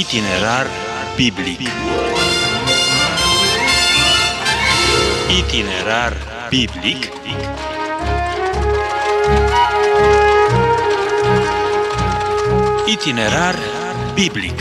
Itinerar biblic. Itinerar biblic Itinerar biblic.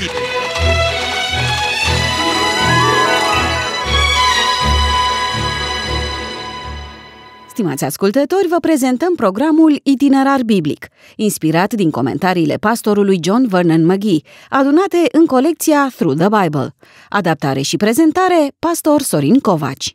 Stimați ascultători, vă prezentăm programul Itinerar Biblic, inspirat din comentariile pastorului John Vernon McGee, adunate în colecția Through the Bible. Adaptare și prezentare, pastor Sorin Covaci.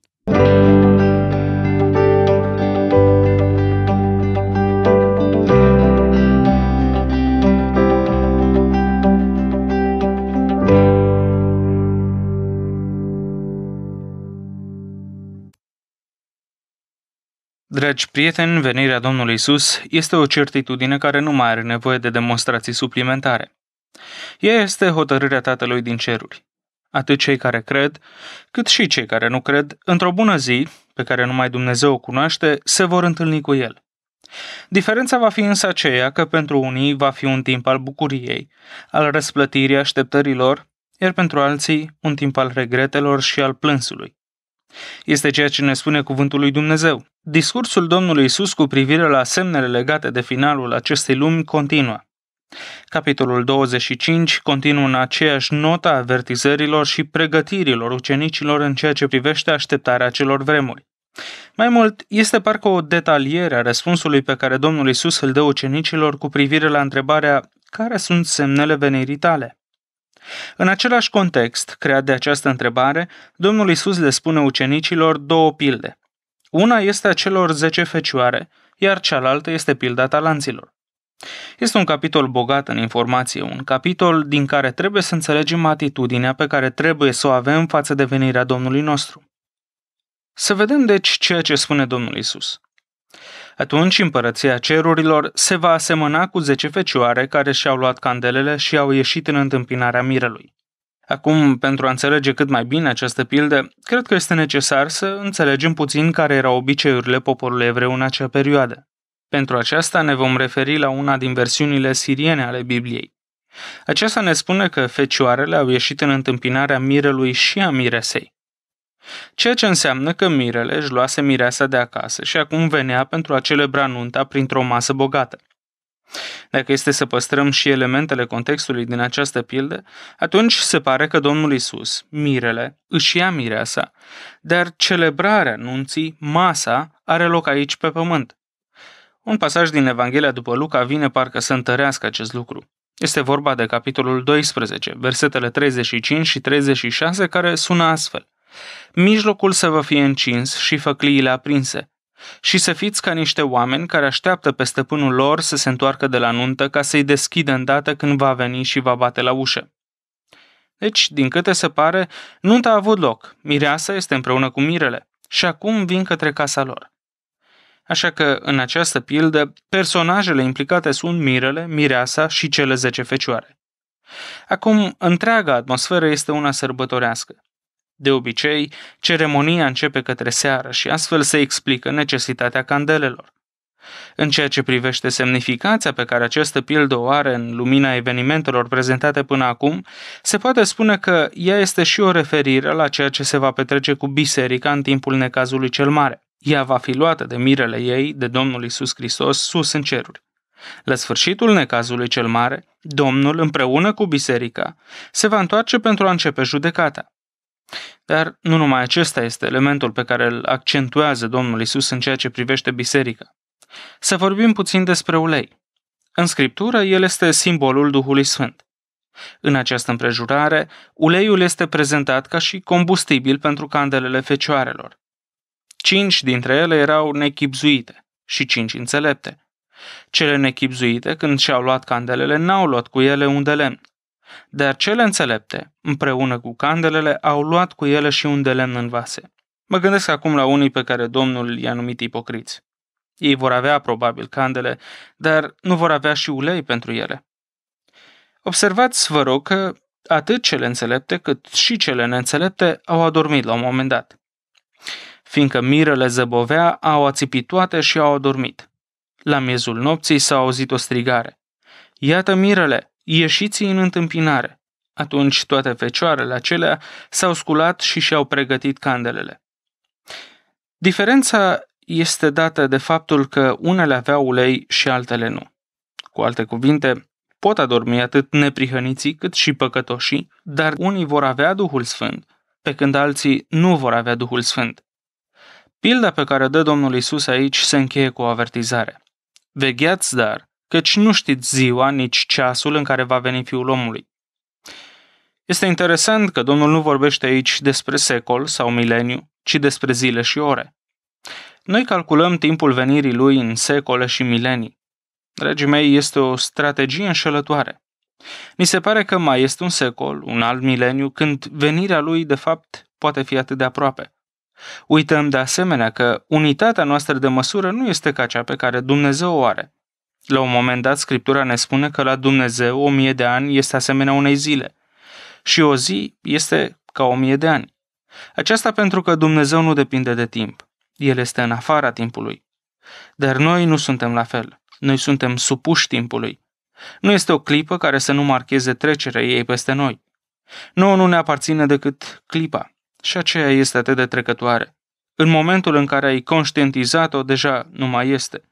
Dragi prieteni, venirea Domnului Iisus este o certitudine care nu mai are nevoie de demonstrații suplimentare. Ea este hotărârea Tatălui din ceruri. Atât cei care cred, cât și cei care nu cred, într-o bună zi, pe care numai Dumnezeu o cunoaște, se vor întâlni cu El. Diferența va fi însă aceea că pentru unii va fi un timp al bucuriei, al răsplătirii așteptărilor, iar pentru alții un timp al regretelor și al plânsului. Este ceea ce ne spune cuvântul lui Dumnezeu. Discursul Domnului Iisus cu privire la semnele legate de finalul acestei lumi continuă. Capitolul 25 continuă în aceeași notă a avertizărilor și pregătirilor ucenicilor în ceea ce privește așteptarea acelor vremuri. Mai mult, este parcă o detaliere a răspunsului pe care Domnul Iisus îl dă ucenicilor cu privire la întrebarea „Care sunt semnele venirii tale?” În același context, creat de această întrebare, Domnul Iisus le spune ucenicilor două pilde. Una este a celor 10 fecioare, iar cealaltă este pilda talanților. Este un capitol bogat în informație, un capitol din care trebuie să înțelegem atitudinea pe care trebuie să o avem față de venirea Domnului nostru. Să vedem deci ceea ce spune Domnul Iisus. Atunci împărăția cerurilor se va asemăna cu 10 fecioare care și-au luat candelele și au ieșit în întâmpinarea mirelui. Acum, pentru a înțelege cât mai bine această pildă, cred că este necesar să înțelegem puțin care erau obiceiurile poporului evreu în acea perioadă. Pentru aceasta ne vom referi la una din versiunile siriene ale Bibliei. Aceasta ne spune că fecioarele au ieșit în întâmpinarea mirelui și a miresei. Ceea ce înseamnă că mirele își luase mireasa de acasă și acum venea pentru a celebra nunta printr-o masă bogată. Dacă este să păstrăm și elementele contextului din această pildă, atunci se pare că Domnul Iisus, mirele, își ia mireasa, dar celebrarea nunții, masa, are loc aici pe pământ. Un pasaj din Evanghelia după Luca vine parcă să întărească acest lucru. Este vorba de capitolul 12, versetele 35 și 36, care sună astfel. Mijlocul să vă fie încins și făcliile aprinse, și să fiți ca niște oameni care așteaptă pe stăpânul lor să se întoarcă de la nuntă ca să-i deschidă îndată când va veni și va bate la ușă. Deci, din câte se pare, nunta a avut loc, mireasa este împreună cu mirele și acum vin către casa lor. Așa că, în această pildă, personajele implicate sunt mirele, mireasa și cele 10 fecioare. Acum, întreaga atmosferă este una sărbătorească. De obicei, ceremonia începe către seară și astfel se explică necesitatea candelelor. În ceea ce privește semnificația pe care această pildă o are în lumina evenimentelor prezentate până acum, se poate spune că ea este și o referire la ceea ce se va petrece cu biserica în timpul necazului cel mare. Ea va fi luată de mirele ei, de Domnul Iisus Hristos, sus în ceruri. La sfârșitul necazului cel mare, Domnul, împreună cu biserica, se va întoarce pentru a începe judecata. Dar nu numai acesta este elementul pe care îl accentuează Domnul Iisus în ceea ce privește biserica. Să vorbim puțin despre ulei. În Scriptură, el este simbolul Duhului Sfânt. În această împrejurare, uleiul este prezentat ca și combustibil pentru candelele fecioarelor. 5 dintre ele erau nechibzuite și 5 înțelepte. Cele nechibzuite, când și-au luat candelele, n-au luat cu ele un de lemn. Dar cele înțelepte, împreună cu candelele, au luat cu ele și un de lemn în vase. Mă gândesc acum la unii pe care Domnul i-a numit ipocriți. Ei vor avea probabil candele, dar nu vor avea și ulei pentru ele. Observați, vă rog, că atât cele înțelepte cât și cele neînțelepte au adormit la un moment dat. Fiindcă mirele zăbovea, au ațipit toate și au adormit. La miezul nopții s-a auzit o strigare. Iată mirele, ieșiți în întâmpinare. Atunci toate fecioarele acelea s-au sculat și și-au pregătit candelele. Diferența este dată de faptul că unele aveau ulei și altele nu. Cu alte cuvinte, pot adormi atât neprihăniții cât și păcătoșii, dar unii vor avea Duhul Sfânt, pe când alții nu vor avea Duhul Sfânt. Pilda pe care o dă Domnul Iisus aici se încheie cu o avertizare. Vegheați dar, căci nu știți ziua, nici ceasul în care va veni Fiul omului. Este interesant că Domnul nu vorbește aici despre secol sau mileniu, ci despre zile și ore. Noi calculăm timpul venirii lui în secole și milenii. Dragii mei, este o strategie înșelătoare. Ni se pare că mai este un secol, un alt mileniu, când venirea lui, de fapt, poate fi atât de aproape. Uităm de asemenea că unitatea noastră de măsură nu este ca cea pe care Dumnezeu o are. La un moment dat, Scriptura ne spune că la Dumnezeu 1000 de ani este asemenea unei zile și o zi este ca 1000 de ani. Aceasta pentru că Dumnezeu nu depinde de timp. El este în afara timpului. Dar noi nu suntem la fel. Noi suntem supuși timpului. Nu este o clipă care să nu marcheze trecerea ei peste noi. Nouă nu ne aparține decât clipa. Și aceea este atât de trecătoare. În momentul în care ai conștientizat-o, deja nu mai este.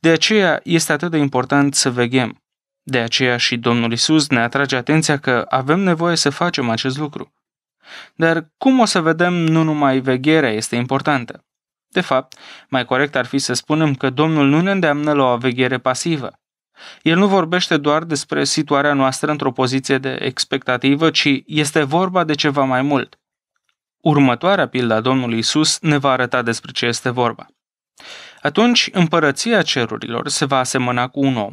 De aceea este atât de important să veghem. De aceea și Domnul Iisus ne atrage atenția că avem nevoie să facem acest lucru. Dar cum o să vedem, nu numai vegherea este importantă. De fapt, mai corect ar fi să spunem că Domnul nu ne îndeamnă la o veghere pasivă. El nu vorbește doar despre situarea noastră într-o poziție de expectativă, ci este vorba de ceva mai mult. Următoarea pildă a Domnului Iisus ne va arăta despre ce este vorba. Atunci, împărăția cerurilor se va asemăna cu un om,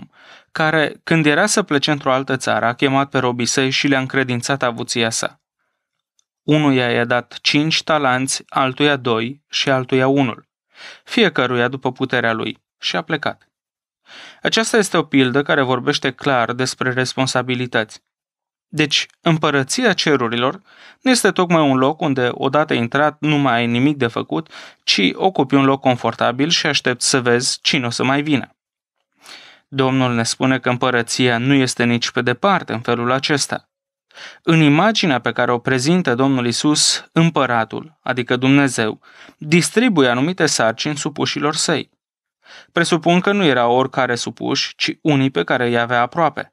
care, când era să plece într-o altă țară, a chemat pe robii săi și le-a încredințat avuția sa. Unuia i-a dat 5 talanți, altuia 2 și altuia 1, fiecăruia după puterea lui, și a plecat. Aceasta este o pildă care vorbește clar despre responsabilități. Deci, împărăția cerurilor nu este tocmai un loc unde, odată intrat, nu mai ai nimic de făcut, ci ocupi un loc confortabil și aștepți să vezi cine o să mai vină. Domnul ne spune că împărăția nu este nici pe departe în felul acesta. În imaginea pe care o prezintă Domnul Iisus, împăratul, adică Dumnezeu, distribuie anumite sarcini supușilor săi. Presupun că nu era oricare supuși, ci unii pe care îi avea aproape.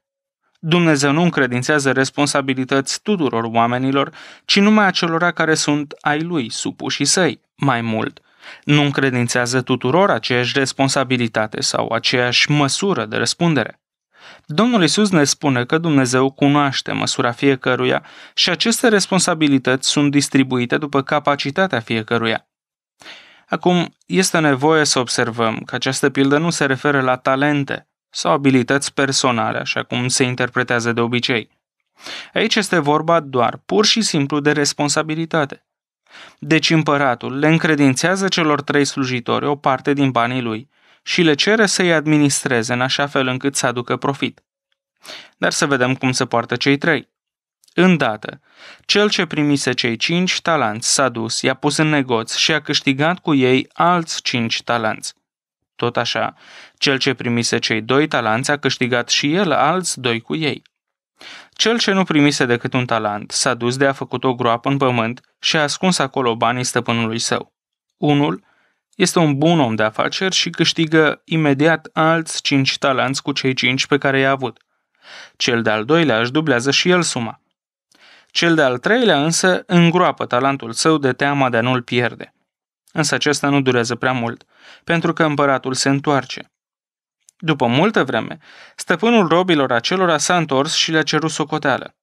Dumnezeu nu încredințează responsabilități tuturor oamenilor, ci numai acelora care sunt ai lui, supușii săi. Mai mult, nu încredințează tuturor aceeași responsabilitate sau aceeași măsură de răspundere. Domnul Iisus ne spune că Dumnezeu cunoaște măsura fiecăruia și aceste responsabilități sunt distribuite după capacitatea fiecăruia. Acum, este nevoie să observăm că această pildă nu se referă la talente sau abilități personale, așa cum se interpretează de obicei. Aici este vorba doar pur și simplu de responsabilitate. Deci împăratul le încredințează celor 3 slujitori o parte din banii lui și le cere să îi administreze în așa fel încât să aducă profit. Dar să vedem cum se poartă cei 3. Îndată, cel ce primise cei 5 talanți s-a dus, i-a pus în negoț și a câștigat cu ei alți 5 talanți. Tot așa, cel ce primise cei 2 talanți a câștigat și el alți 2 cu ei. Cel ce nu primise decât 1 talant s-a dus de a făcut o groapă în pământ și a ascuns acolo banii stăpânului său. Unul este un bun om de afaceri și câștigă imediat alți 5 talanți cu cei 5 pe care i-a avut. Cel de-al doilea își dublează și el suma. Cel de-al treilea însă îngroapă talentul său de teama de a nu-l pierde. Însă acesta nu durează prea mult, pentru că împăratul se întoarce. După multă vreme, stăpânul robilor acelora s-a întors și le-a cerut socoteală.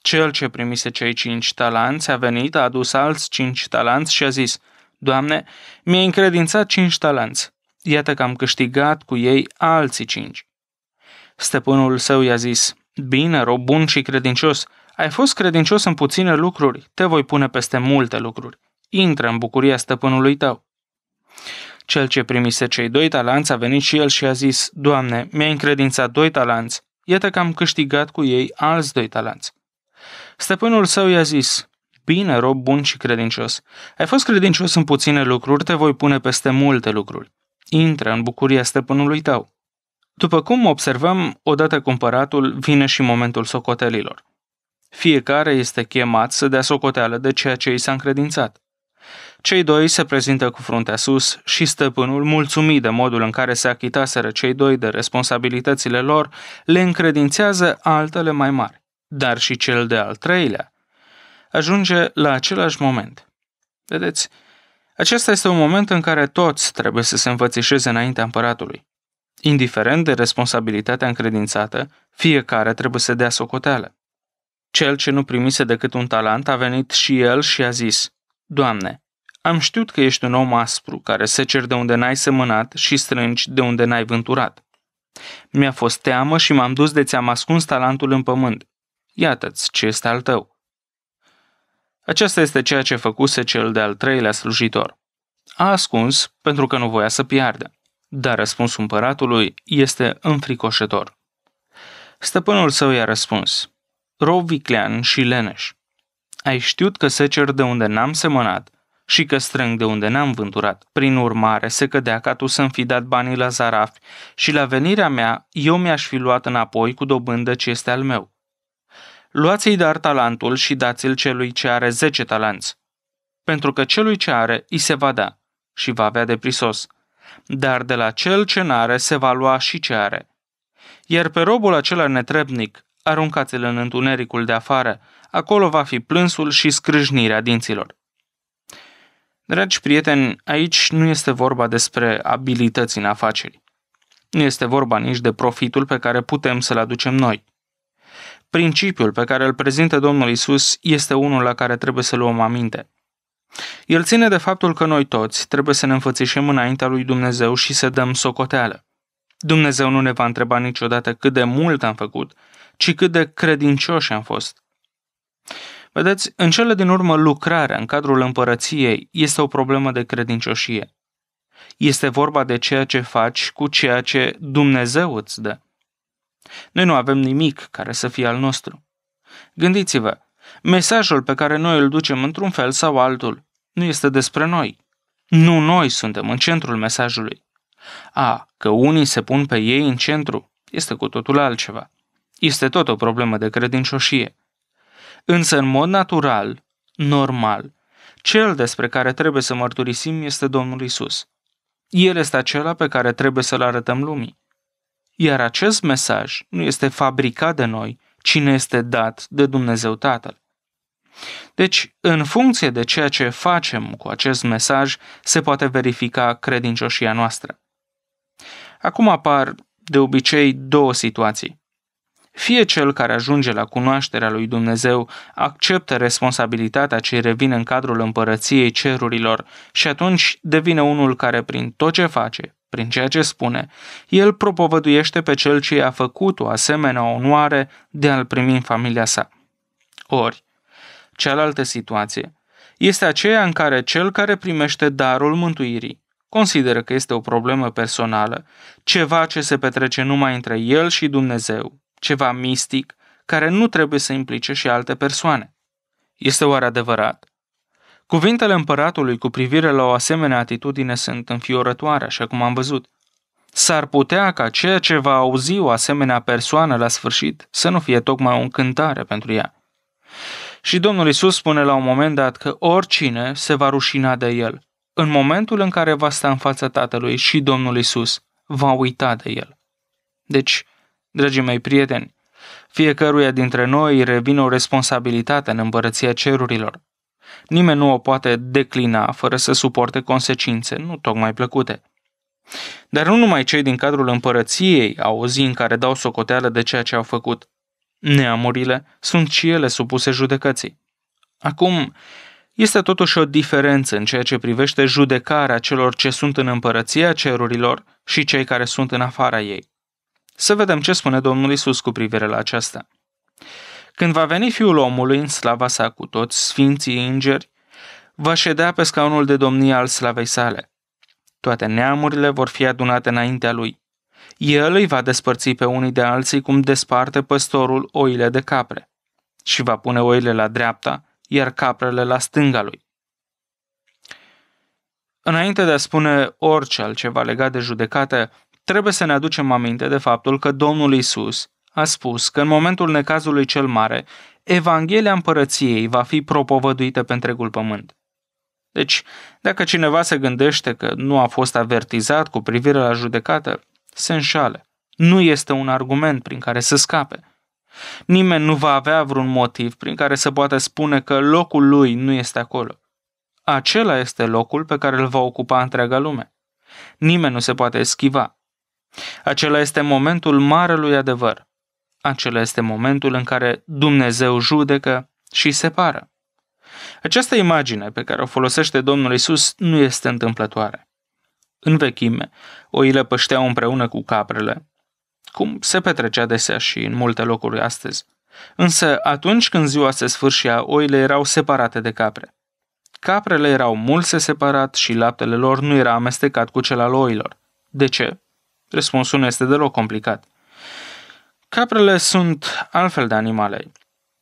Cel ce primise cei 5 talanți a venit, a adus alți 5 talanți și a zis: Doamne, mi-ai încredințat 5 talanți. Iată că am câștigat cu ei alții 5. Stăpânul său i-a zis: Bine, rob bun și credincios, ai fost credincios în puține lucruri, te voi pune peste multe lucruri. Intră în bucuria stăpânului tău. Cel ce primise cei 2 talanți a venit și el și a zis: Doamne, mi-ai încredințat 2 talanți, iată că am câștigat cu ei alți 2 talanți. Stăpânul său i-a zis: Bine, rob bun și credincios, ai fost credincios în puține lucruri, te voi pune peste multe lucruri. Intră în bucuria stăpânului tău. După cum observăm, odată cu împăratul vine și momentul socotelilor. Fiecare este chemat să dea socoteală de ceea ce i s-a încredințat. Cei doi se prezintă cu fruntea sus și stăpânul, mulțumit de modul în care se achitaseră cei doi de responsabilitățile lor, le încredințează altele mai mari, dar și cel de al treilea ajunge la același moment. Vedeți, acesta este un moment în care toți trebuie să se înfățișeze înaintea împăratului. Indiferent de responsabilitatea încredințată, fiecare trebuie să dea socoteală. Cel ce nu primise decât un talent a venit și el și a zis: Doamne, am știut că ești un om aspru, care seceri de unde n-ai semănat și strângi de unde n-ai vânturat. Mi-a fost teamă și m-am dus de ți-am ascuns talentul în pământ. Iată-ți ce este al tău. Aceasta este ceea ce făcuse cel de-al treilea slujitor. A ascuns pentru că nu voia să piardă, dar răspunsul împăratului este înfricoșător. Stăpânul său i-a răspuns: Rov viclean și leneș. Ai știut că secer de unde n-am semănat și că strâng de unde n-am vânturat. Prin urmare, se cădea ca tu să-mi fi dat banii la zarafi și la venirea mea eu mi-aș fi luat înapoi cu dobândă ce este al meu. Luați-i dar talentul și dați-l celui ce are 10 talanți, pentru că celui ce are îi se va da și va avea de prisos, dar de la cel ce n-are se va lua și ce are. Iar pe robul acela netrebnic aruncați-l în întunericul de afară, acolo va fi plânsul și scrâșnirea dinților. Dragi prieteni, aici nu este vorba despre abilități în afaceri. Nu este vorba nici de profitul pe care putem să-l aducem noi. Principiul pe care îl prezintă Domnul Iisus este unul la care trebuie să luăm aminte. El ține de faptul că noi toți trebuie să ne înfățișăm înaintea lui Dumnezeu și să dăm socoteală. Dumnezeu nu ne va întreba niciodată cât de mult am făcut, ci cât de credincioși am fost. Vedeți, în cele din urmă, lucrarea în cadrul împărăției este o problemă de credincioșie. Este vorba de ceea ce faci cu ceea ce Dumnezeu îți dă. Noi nu avem nimic care să fie al nostru. Gândiți-vă, mesajul pe care noi îl ducem într-un fel sau altul nu este despre noi. Nu noi suntem în centrul mesajului. Că unii se pun pe ei în centru este cu totul altceva. Este tot o problemă de credincioșie. Însă, în mod natural, normal, cel despre care trebuie să mărturisim este Domnul Iisus. El este acela pe care trebuie să-l arătăm lumii. Iar acest mesaj nu este fabricat de noi, ci ne este dat de Dumnezeu Tatăl. Deci, în funcție de ceea ce facem cu acest mesaj, se poate verifica credincioșia noastră. Acum apar, de obicei, două situații. Fie cel care ajunge la cunoașterea lui Dumnezeu acceptă responsabilitatea ce revine în cadrul împărăției cerurilor și atunci devine unul care prin tot ce face, prin ceea ce spune, el propovăduiește pe cel ce i-a făcut o asemenea onoare de a-l primi în familia sa. Ori, cealaltă situație este aceea în care cel care primește darul mântuirii consideră că este o problemă personală, ceva ce se petrece numai între el și Dumnezeu, ceva mistic care nu trebuie să implice și alte persoane. Este oare adevărat? Cuvintele împăratului cu privire la o asemenea atitudine sunt înfiorătoare, așa cum am văzut. S-ar putea ca ceea ce va auzi o asemenea persoană la sfârșit să nu fie tocmai o încântare pentru ea. Și Domnul Iisus spune la un moment dat că oricine se va rușina de el, în momentul în care va sta în fața Tatălui și Domnul Iisus va uita de el. Deci, dragii mei prieteni, fiecăruia dintre noi revine o responsabilitate în împărăția cerurilor. Nimeni nu o poate declina fără să suporte consecințe nu tocmai plăcute. Dar nu numai cei din cadrul împărăției au o zi în care dau socoteală de ceea ce au făcut. Neamurile sunt și ele supuse judecății. Acum, este totuși o diferență în ceea ce privește judecarea celor ce sunt în împărăția cerurilor și cei care sunt în afara ei. Să vedem ce spune Domnul Iisus cu privire la aceasta. Când va veni Fiul omului în slava sa cu toți sfinții îngeri, va ședea pe scaunul de domnie al slavei sale. Toate neamurile vor fi adunate înaintea lui. El îi va despărți pe unii de alții cum desparte păstorul oile de capre și va pune oile la dreapta, iar caprele la stânga lui. Înainte de a spune orice altceva legat de judecată, trebuie să ne aducem aminte de faptul că Domnul Iisus a spus că în momentul necazului cel mare, Evanghelia Împărăției va fi propovăduită pe întregul pământ. Deci, dacă cineva se gândește că nu a fost avertizat cu privire la judecată, se înșală. Nu este un argument prin care să scape. Nimeni nu va avea vreun motiv prin care să poată spune că locul lui nu este acolo. Acela este locul pe care îl va ocupa întreaga lume. Nimeni nu se poate eschiva. Acela este momentul marelui adevăr. Acela este momentul în care Dumnezeu judecă și separă. Această imagine pe care o folosește Domnul Iisus nu este întâmplătoare. În vechime, oile pășteau împreună cu caprele, cum se petrece adesea și în multe locuri astăzi. Însă atunci când ziua se sfârșea, oile erau separate de capre. Caprele erau mulse separat și laptele lor nu era amestecat cu cel al oilor. De ce? Răspunsul nu este deloc complicat. Caprele sunt altfel de animale.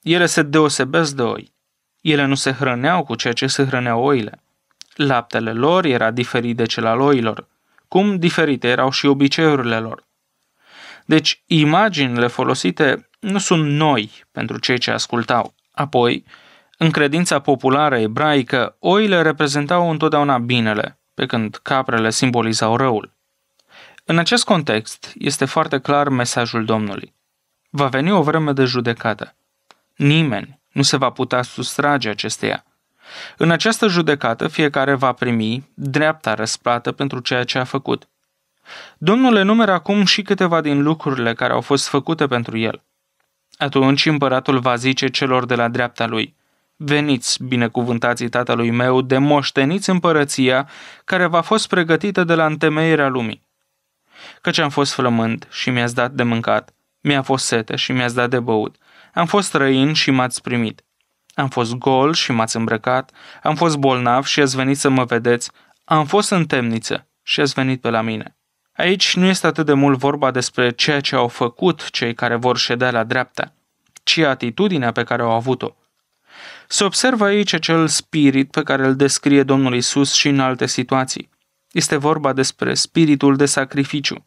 Ele se deosebesc de oi. Ele nu se hrăneau cu ceea ce se hrăneau oile. Laptele lor era diferit de cel al oilor, cum diferite erau și obiceiurile lor. Deci, imaginile folosite nu sunt noi pentru cei ce ascultau. Apoi, în credința populară ebraică, oile reprezentau întotdeauna binele, pe când caprele simbolizau răul. În acest context, este foarte clar mesajul Domnului. Va veni o vreme de judecată. Nimeni nu se va putea sustrage acesteia. În această judecată, fiecare va primi dreapta răsplată pentru ceea ce a făcut. Domnul le numeră acum și câteva din lucrurile care au fost făcute pentru el. Atunci împăratul va zice celor de la dreapta lui: veniți, binecuvântații tatălui meu, de moșteniți împărăția care v-a fost pregătită de la întemeierea lumii. Căci am fost flămând și mi-ați dat de mâncat, mi-a fost sete și mi-ați dat de băut, am fost străin și m-ați primit, am fost gol și m-ați îmbrăcat, am fost bolnav și ați venit să mă vedeți, am fost în temniță și ați venit pe la mine. Aici nu este atât de mult vorba despre ceea ce au făcut cei care vor ședea la dreapta, ci atitudinea pe care au avut-o. Se observă aici acel spirit pe care îl descrie Domnul Iisus și în alte situații. Este vorba despre spiritul de sacrificiu.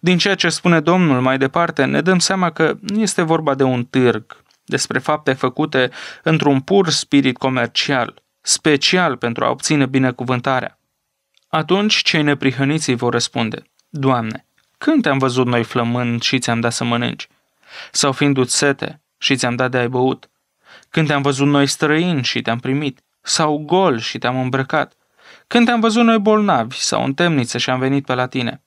Din ceea ce spune Domnul mai departe, ne dăm seama că nu este vorba de un târg, despre fapte făcute într-un pur spirit comercial, special pentru a obține binecuvântarea. Atunci cei neprihăniți îi vor răspunde: Doamne, când te-am văzut noi flămând și ți-am dat să mănânci? Sau fiindu-ți sete și ți-am dat de ai băut? Când te-am văzut noi străini și te-am primit? Sau gol și te-am îmbrăcat? Când te-am văzut noi bolnavi sau în temniță și am venit pe la tine?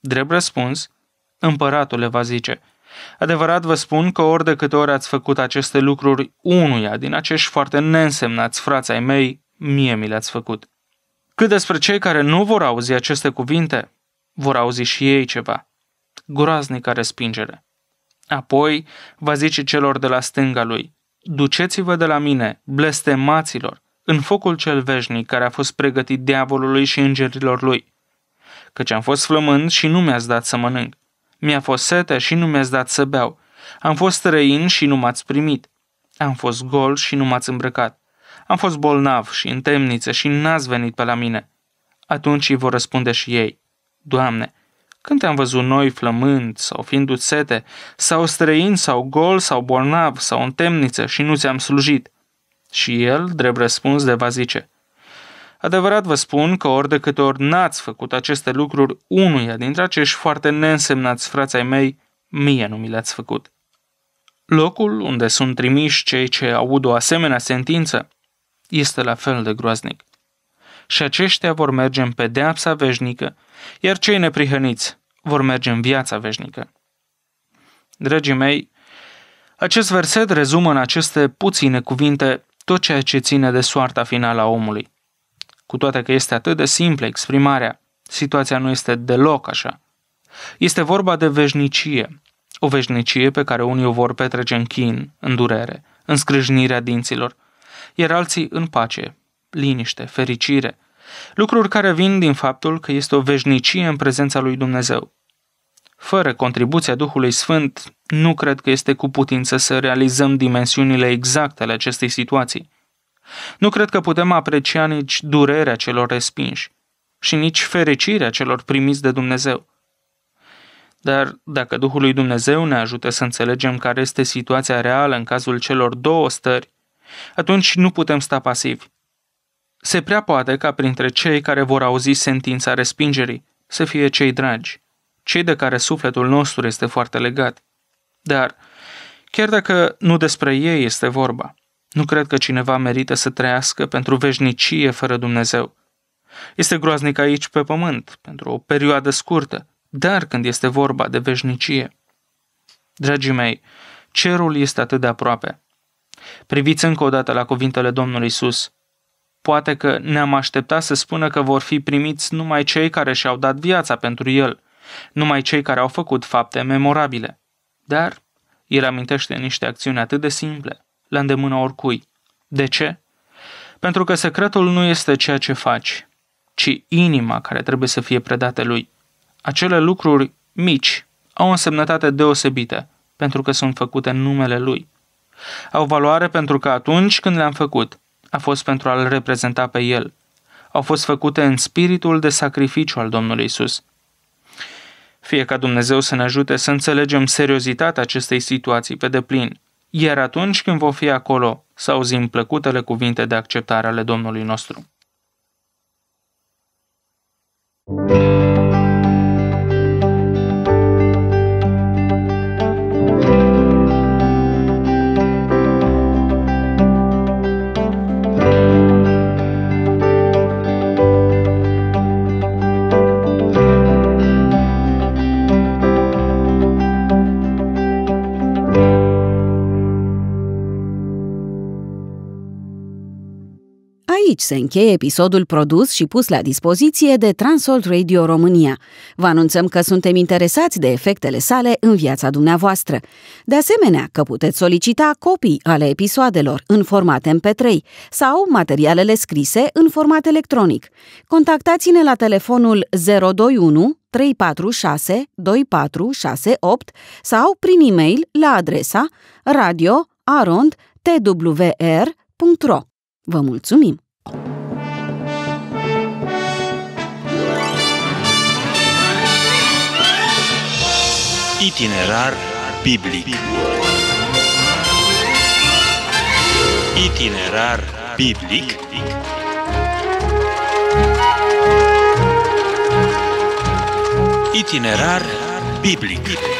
Drept răspuns, împăratul le va zice: adevărat vă spun că ori de câte ori ați făcut aceste lucruri unuia din acești foarte neînsemnați frați ai mei, mie mi le-ați făcut. Cât despre cei care nu vor auzi aceste cuvinte, vor auzi și ei ceva. Groaznică respingere. Apoi va zice celor de la stânga lui: duceți-vă de la mine, blestemaților, în focul cel veșnic care a fost pregătit diavolului și îngerilor lui. Căci am fost flămând și nu mi-ați dat să mănânc. Mi-a fost sete și nu mi-ați dat să beau. Am fost străin și nu m-ați primit. Am fost gol și nu m-ați îmbrăcat. Am fost bolnav și în temniță și n-ați venit pe la mine. Atunci îi vor răspunde și ei: Doamne, când te-am văzut noi flămând sau fiindu-ți sete, sau străin, sau gol, sau bolnav, sau în temniță și nu ți-am slujit? Și el, drept răspuns, le va zice: adevărat vă spun că ori de câte ori n-ați făcut aceste lucruri unuia dintre acești foarte neînsemnați frați ai mei, mie nu mi le-ați făcut. Locul unde sunt trimiși cei ce aud o asemenea sentință este la fel de groaznic. Și aceștia vor merge în pedeapsa veșnică, iar cei neprihăniți vor merge în viața veșnică. Dragii mei, acest verset rezumă în aceste puține cuvinte tot ceea ce ține de soarta finală a omului. Cu toate că este atât de simplă exprimarea, situația nu este deloc așa. Este vorba de veșnicie, o veșnicie pe care unii o vor petrece în chin, în durere, în scrâșnirea dinților, iar alții în pace, liniște, fericire, lucruri care vin din faptul că este o veșnicie în prezența lui Dumnezeu. Fără contribuția Duhului Sfânt, nu cred că este cu putință să realizăm dimensiunile exacte ale acestei situații. Nu cred că putem aprecia nici durerea celor respinși și nici fericirea celor primiți de Dumnezeu. Dar dacă Duhul lui Dumnezeu ne ajută să înțelegem care este situația reală în cazul celor două stări, atunci nu putem sta pasivi. Se prea poate ca printre cei care vor auzi sentința respingerii să fie cei dragi, cei de care sufletul nostru este foarte legat. Dar, chiar dacă nu despre ei este vorba, nu cred că cineva merită să trăiască pentru veșnicie fără Dumnezeu. Este groaznic aici pe pământ, pentru o perioadă scurtă, dar când este vorba de veșnicie. Dragii mei, cerul este atât de aproape. Priviți încă o dată la cuvintele Domnului Iisus. Poate că ne-am așteptat să spună că vor fi primiți numai cei care și-au dat viața pentru el, numai cei care au făcut fapte memorabile. Dar el amintește niște acțiuni atât de simple, la îndemâna oricui. De ce? Pentru că secretul nu este ceea ce faci, ci inima care trebuie să fie predată lui. Acele lucruri mici au o însemnătate deosebită, pentru că sunt făcute în numele lui. Au valoare pentru că atunci când le-am făcut, a fost pentru a-l reprezenta pe el. Au fost făcute în spiritul de sacrificiu al Domnului Iisus. Fie ca Dumnezeu să ne ajute să înțelegem seriozitatea acestei situații pe deplin, iar atunci când vom fi acolo, să auzim plăcutele cuvinte de acceptare ale Domnului nostru. Aici se încheie episodul produs și pus la dispoziție de Transworld Radio România. Vă anunțăm că suntem interesați de efectele sale în viața dumneavoastră. De asemenea, că puteți solicita copii ale episoadelor în format MP3 sau materialele scrise în format electronic. Contactați-ne la telefonul 021 346 2468 sau prin e-mail la adresa radio@twr.ro. Vă mulțumim! Itinerar biblic. Itinerar biblic Itinerar biblic